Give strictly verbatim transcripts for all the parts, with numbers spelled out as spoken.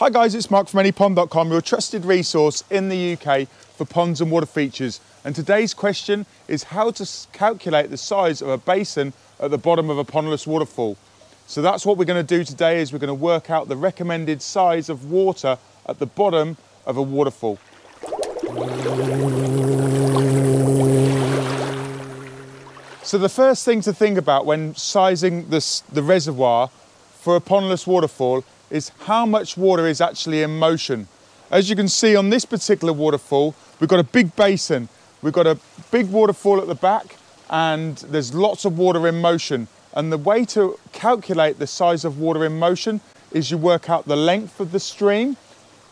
Hi guys, it's Mark from any pond dot com, your trusted resource in the U K for ponds and water features. And today's question is how to calculate the size of a basin at the bottom of a pondless waterfall. So that's what we're going to do today, is we're going to work out the recommended size of water at the bottom of a waterfall. So the first thing to think about when sizing this, the reservoir for a pondless waterfall, is how much water is actually in motion. As you can see on this particular waterfall, we've got a big basin. We've got a big waterfall at the back and there's lots of water in motion. And the way to calculate the size of water in motion is you work out the length of the stream,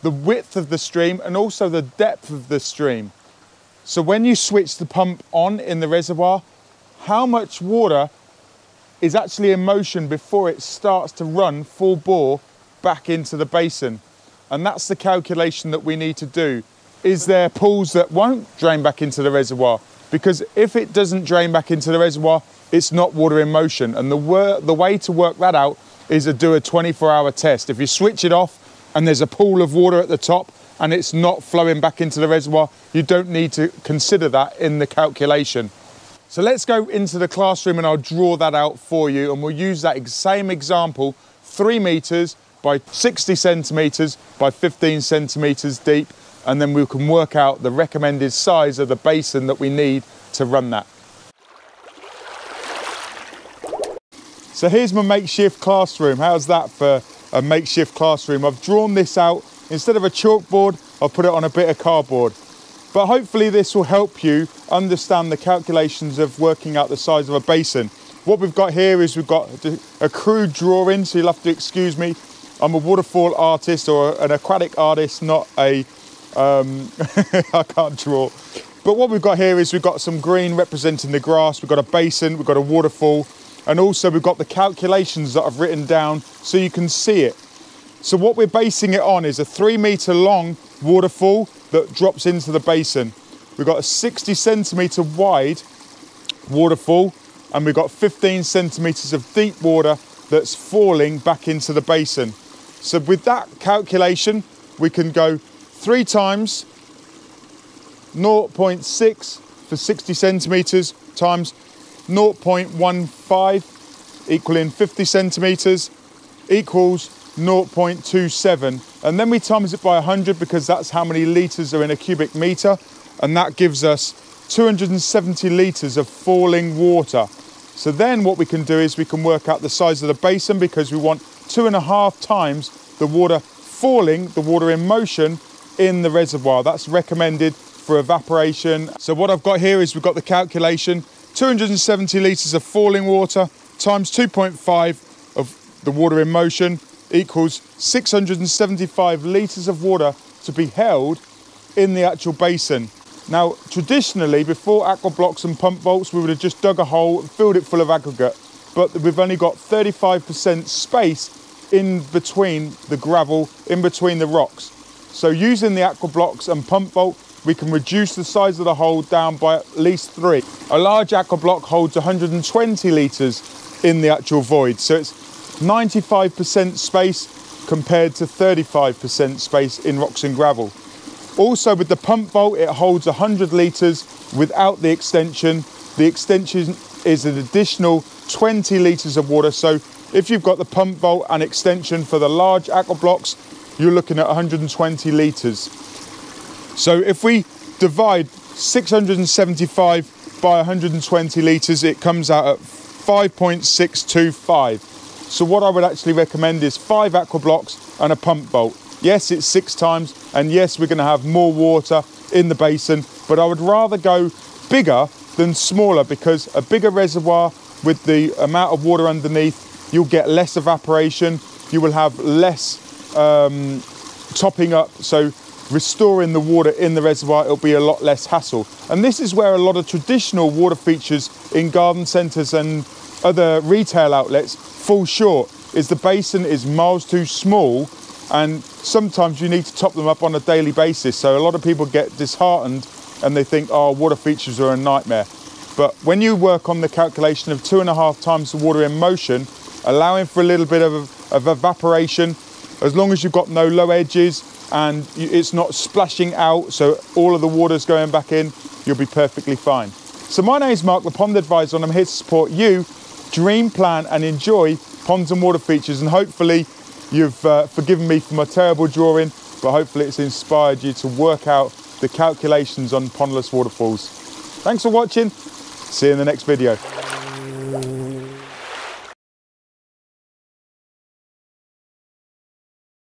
the width of the stream, and also the depth of the stream. So when you switch the pump on in the reservoir, how much water is actually in motion before it starts to run full bore back into the basin. And that's the calculation that we need to do. Is there pools that won't drain back into the reservoir? Because if it doesn't drain back into the reservoir, it's not water in motion. And the, the way to work that out is to do a twenty-four hour test. If you switch it off and there's a pool of water at the top and it's not flowing back into the reservoir, you don't need to consider that in the calculation. So let's go into the classroom and I'll draw that out for you. And we'll use that same example, three meters, by sixty centimetres by fifteen centimetres deep, and then we can work out the recommended size of the basin that we need to run that. So here's my makeshift classroom. How's that for a makeshift classroom? I've drawn this out. Instead of a chalkboard, I've put it on a bit of cardboard. But hopefully this will help you understand the calculations of working out the size of a basin. What we've got here is we've got a crude drawing, so you'll have to excuse me. I'm a waterfall artist, or an aquatic artist, not a, um, I can't draw. But what we've got here is we've got some green representing the grass, we've got a basin, we've got a waterfall, and also we've got the calculations that I've written down so you can see it. So what we're basing it on is a three metre long waterfall that drops into the basin. We've got a sixty centimetre wide waterfall, and we've got fifteen centimetres of deep water that's falling back into the basin. So with that calculation, we can go three times zero point six for sixty centimetres times zero point one five equaling fifty centimetres equals zero point two seven. And then we times it by one hundred because that's how many litres are in a cubic metre. And that gives us two hundred seventy litres of falling water. So then what we can do is we can work out the size of the basin because we want two and a half times the water falling, the water in motion in the reservoir. That's recommended for evaporation. So what I've got here is we've got the calculation, two hundred seventy litres of falling water times two point five of the water in motion equals six hundred seventy-five litres of water to be held in the actual basin. Now, traditionally, before aqua blocks and pump vaults, we would have just dug a hole and filled it full of aggregate, but we've only got thirty-five percent space in between the gravel, in between the rocks. So using the aqua blocks and pump vault, we can reduce the size of the hole down by at least three. A large aqua block holds one hundred twenty litres in the actual void, so it's ninety-five percent space compared to thirty-five percent space in rocks and gravel. Also with the pump vault, it holds one hundred litres without the extension. The extension is an additional twenty litres of water. So if you've got the pump vault and extension for the large aqua blocks, you're looking at one hundred twenty litres. So if we divide six hundred seventy-five by one hundred twenty litres, it comes out at five point six two five. So what I would actually recommend is five aqua blocks and a pump vault. Yes, it's six times, and yes, we're going to have more water in the basin, but I would rather go bigger than smaller because a bigger reservoir with the amount of water underneath, you'll get less evaporation, you will have less um, topping up, so restoring the water in the reservoir, it'll be a lot less hassle. And this is where a lot of traditional water features in garden centres and other retail outlets fall short, is the basin is miles too small, and sometimes you need to top them up on a daily basis. So a lot of people get disheartened and they think, oh, water features are a nightmare. But when you work on the calculation of two and a half times the water in motion, allowing for a little bit of, of evaporation, as long as you've got no low edges and it's not splashing out, so all of the water's going back in, you'll be perfectly fine. So my name's Mark, the Pond Advisor, and I'm here to support you, dream, plan and enjoy ponds and water features. And hopefully you've uh, forgiven me for my terrible drawing, but hopefully it's inspired you to work out the calculations on pondless waterfalls. Thanks for watching. See you in the next video.